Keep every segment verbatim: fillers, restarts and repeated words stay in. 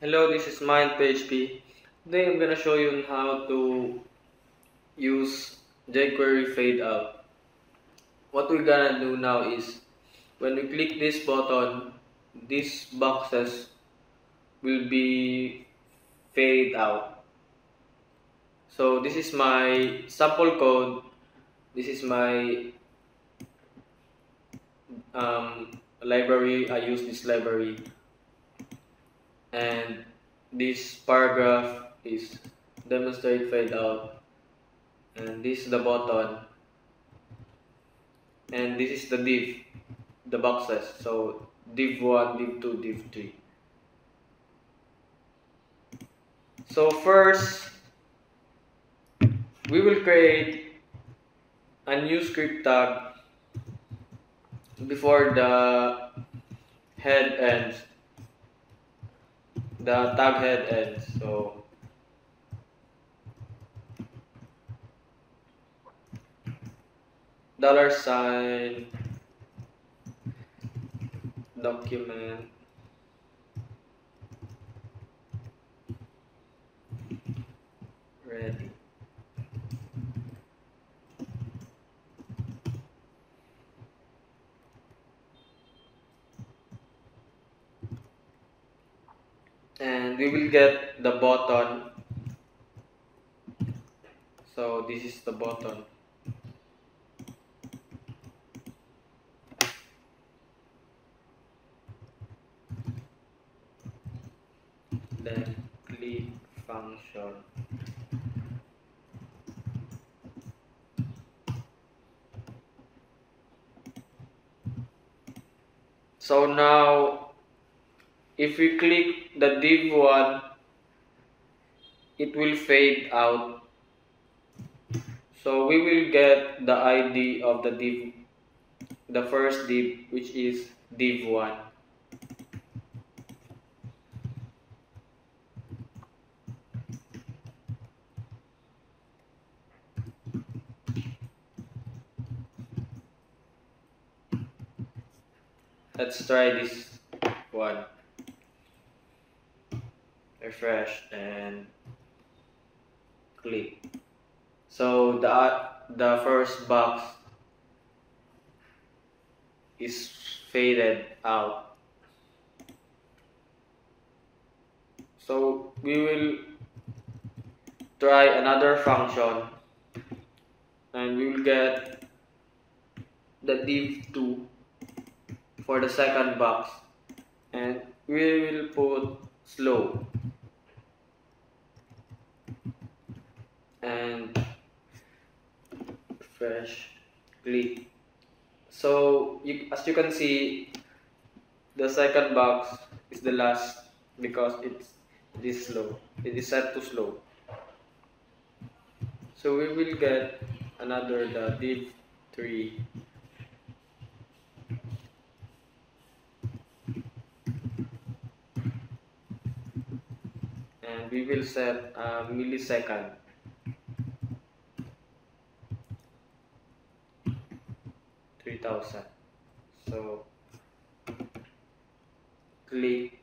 Hello, this is MindPHP. Today I'm gonna show you how to use jQuery fadeOut. What we're gonna do now is when we click this button, these boxes will be fade out. So this is my sample code. This is my um, library. I use this library. And this paragraph is demonstrate fade out, and this is the button, and this is the div, the boxes. So div one, div two, div three. So first we will create a new script tag before the head ends, the tag head ends. So dollar sign document ready. And we will get the button. So this is the button. Then click function. So now if we click the div one, it will fade out. So we will get the I D of the div, the first div, which is div one. Let's try this one. Refresh and click. So the the first box is faded out. So we will try another function, and we will get the div two for the second box, and we will put slow. And refresh, click. So you, as you can see, the second box is the last because it's this slow. It is set to slow. So we will get another the div three. And we will set a millisecond. three thousand. So click.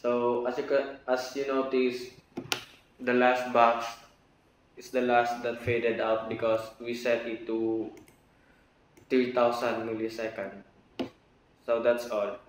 So as you can, as you notice, the last box is the last that faded out because we set it to three thousand milliseconds. So that's all.